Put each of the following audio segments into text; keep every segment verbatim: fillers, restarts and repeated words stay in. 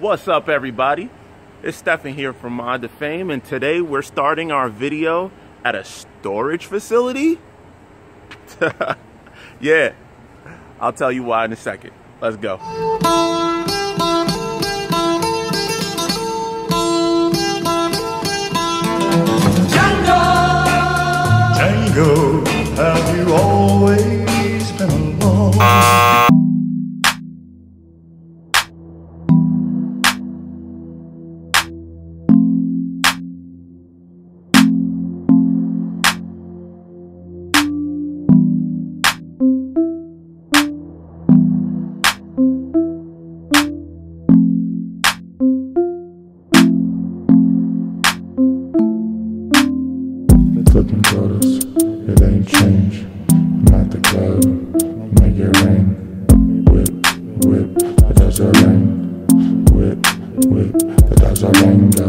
What's up, everybody? It's Stephan here from Mod two Fame, and today we're starting our video at a storage facility. Yeah, I'll tell you why in a second. Let's go. Django, Django, have you always been alone? Looking brothers, it ain't change. I'm at the club, make it rain. Whip, whip, it does a rain. Whip, whip, it does a rain go.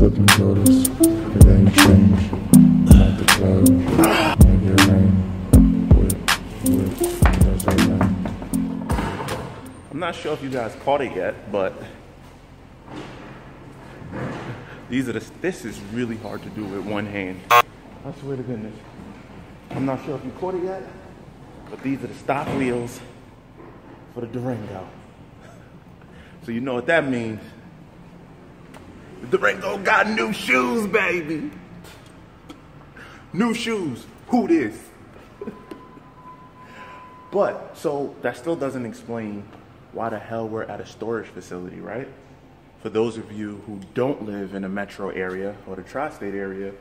Looking brothers, it ain't change. I'm at the club, make it rain. Whip, whip, it does a rain. I'm not sure if you guys caught it yet, but these are the, this is really hard to do with one hand. I swear to goodness. I'm not sure if you caught it yet, but these are the stock wheels for the Durango. So you know what that means. The Durango got new shoes, baby. New shoes. Who this? But, so that still doesn't explain why the hell we're at a storage facility, right? For those of you who don't live in a metro area or the tri-state area,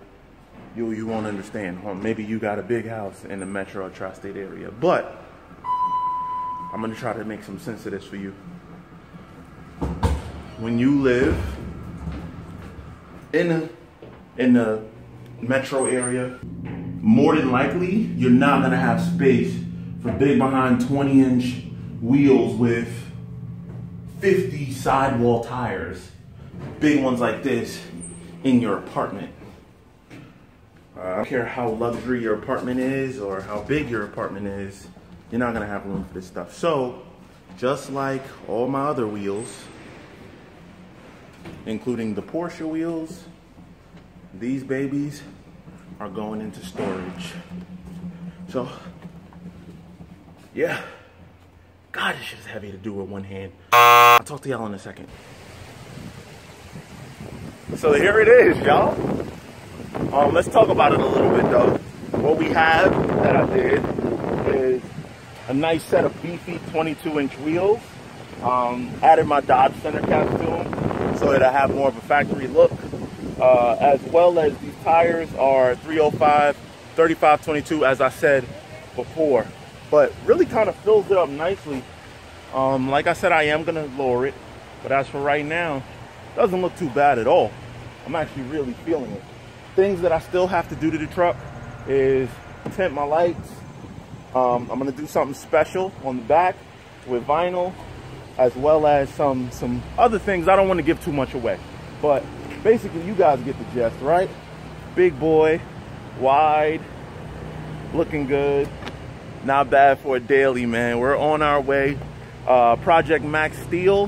You, you won't understand. Well, maybe you got a big house in the metro or tri-state area, but I'm gonna try to make some sense of this for you. When you live in a, in the metro area, more than likely, you're not gonna have space for big behind twenty inch wheels with fifty sidewall tires, big ones like this, in your apartment. I don't care how luxury your apartment is or how big your apartment is, you're not gonna have room for this stuff. So, just like all my other wheels, including the Porsche wheels, these babies are going into storage. So, yeah. God, this shit's heavy to do with one hand. I'll talk to y'all in a second. So here it is, y'all. Um, let's talk about it a little bit though. What we have that I did is a nice set of beefy twenty-two inch wheels. Um, added my Dodge center caps to them so that I have more of a factory look. Uh, as well as these tires are three oh five, thirty-five, twenty-two, as I said before. But really kind of fills it up nicely. Um, like I said, I am gonna lower it, but as for right now, doesn't look too bad at all. I'm actually really feeling it. Things that I still have to do to the truck is tint my lights. Um, I'm gonna do something special on the back with vinyl, as well as some, some other things. I don't wanna give too much away, but basically you guys get the gist, right? Big boy, wide, looking good. Not bad for a daily, man. We're on our way. Uh, Project Max Steel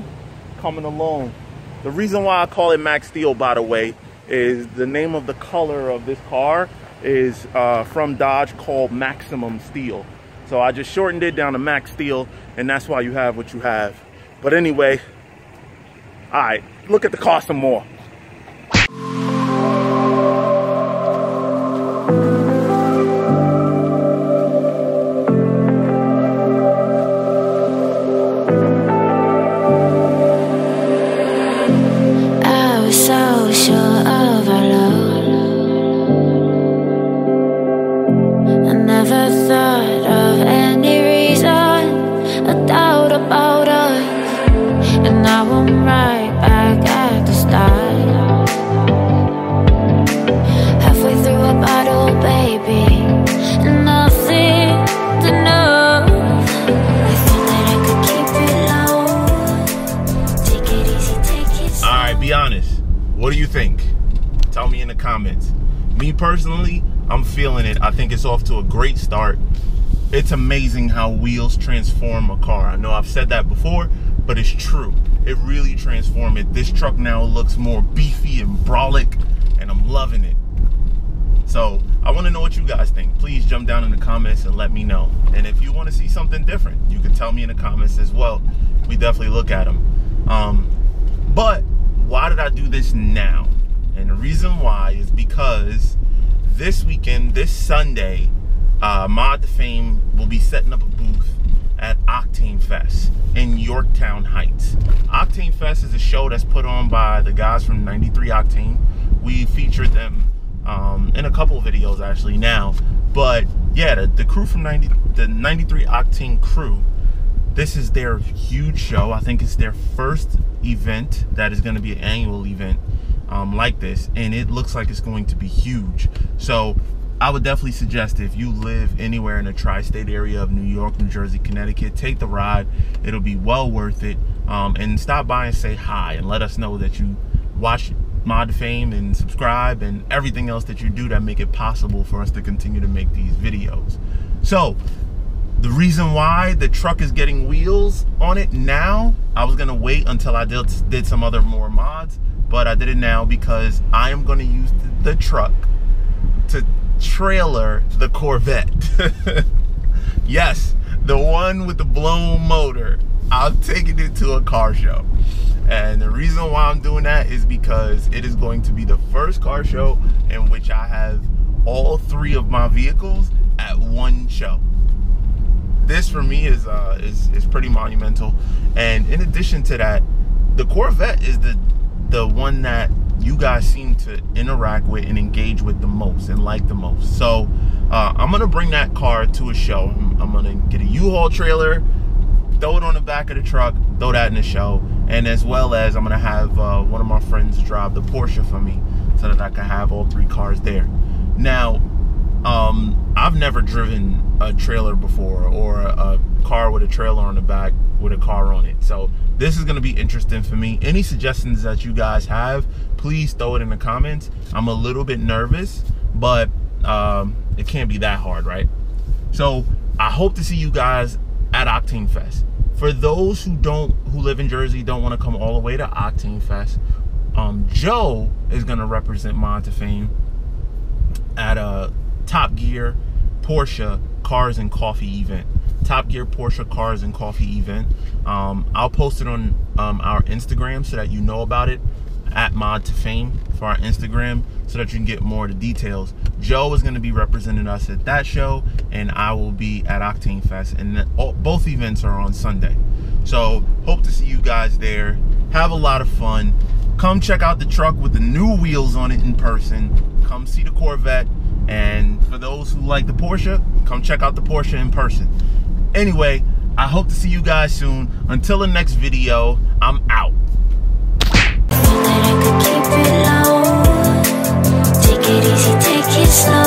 coming along. The reason why I call it Max Steel, by the way, is the name of the color of this car is uh, from Dodge called Maximum Steel. So I just shortened it down to Max Steel, and that's why you have what you have. But anyway, all right, look at the car some more. Comments. Me personally, I'm feeling it. I think it's off to a great start. It's amazing how wheels transform a car. I know I've said that before, but it's true. It really transformed it. This truck now looks more beefy and brolic, and I'm loving it. So I want to know what you guys think. Please jump down in the comments and let me know. And if you want to see something different, you can tell me in the comments as well. We definitely look at them. Um, but why did I do this now? And the reason why is because this weekend, this Sunday, uh, Mod two Fame will be setting up a booth at Octane Fest in Yorktown Heights. Octane Fest is a show that's put on by the guys from ninety-three Octane. We featured them um, in a couple of videos actually now. But yeah, the, the crew from ninety, the ninety-three Octane crew, this is their huge show. I think it's their first event that is going to be an annual event. Um, like this, and it looks like it's going to be huge. So I would definitely suggest if you live anywhere in the tri-state area of New York, New Jersey, Connecticut, take the ride. It'll be well worth it. Um, and stop by and say hi and let us know that you watch Mod two Fame and subscribe and everything else that you do that make it possible for us to continue to make these videos. So the reason why the truck is getting wheels on it now, I was gonna wait until I did, did some other more mods, but I did it now because I am going to use the truck to trailer the Corvette. Yes, the one with the blown motor. I'm taking it to a car show. And the reason why I'm doing that is because it is going to be the first car show in which I have all three of my vehicles at one show. This for me is, uh, is, is pretty monumental. And in addition to that, the Corvette is the the one that you guys seem to interact with and engage with the most and like the most. So uh, I'm gonna bring that car to a show. I'm, I'm gonna get a U-Haul trailer, throw it on the back of the truck, throw that in the show, and as well as I'm gonna have uh, one of my friends drive the Porsche for me so that I can have all three cars there. Now, um, I've never driven a trailer before or a, a car with a trailer on the back with a car on it. So this is gonna be interesting for me. Any suggestions that you guys have, please throw it in the comments. I'm a little bit nervous, but um, it can't be that hard, right? So I hope to see you guys at Octane Fest. For those who don't, who live in Jersey, don't wanna come all the way to Octane Fest, um, Joe is gonna represent Mod two Fame at a Top Gear Porsche Cars and Coffee event. Top Gear Porsche Cars and Coffee event. Um, I'll post it on um, our Instagram so that you know about it, at Mod two Fame for our Instagram, so that you can get more of the details. Joe is going to be representing us at that show, and I will be at Octane Fest, and all, both events are on Sunday. So hope to see you guys there. Have a lot of fun. Come check out the truck with the new wheels on it in person. Come see the Corvette, and for those who like the Porsche, come check out the Porsche in person. Anyway, I hope to see you guys soon. Until the next video, I'm out. Take it easy, take it slow.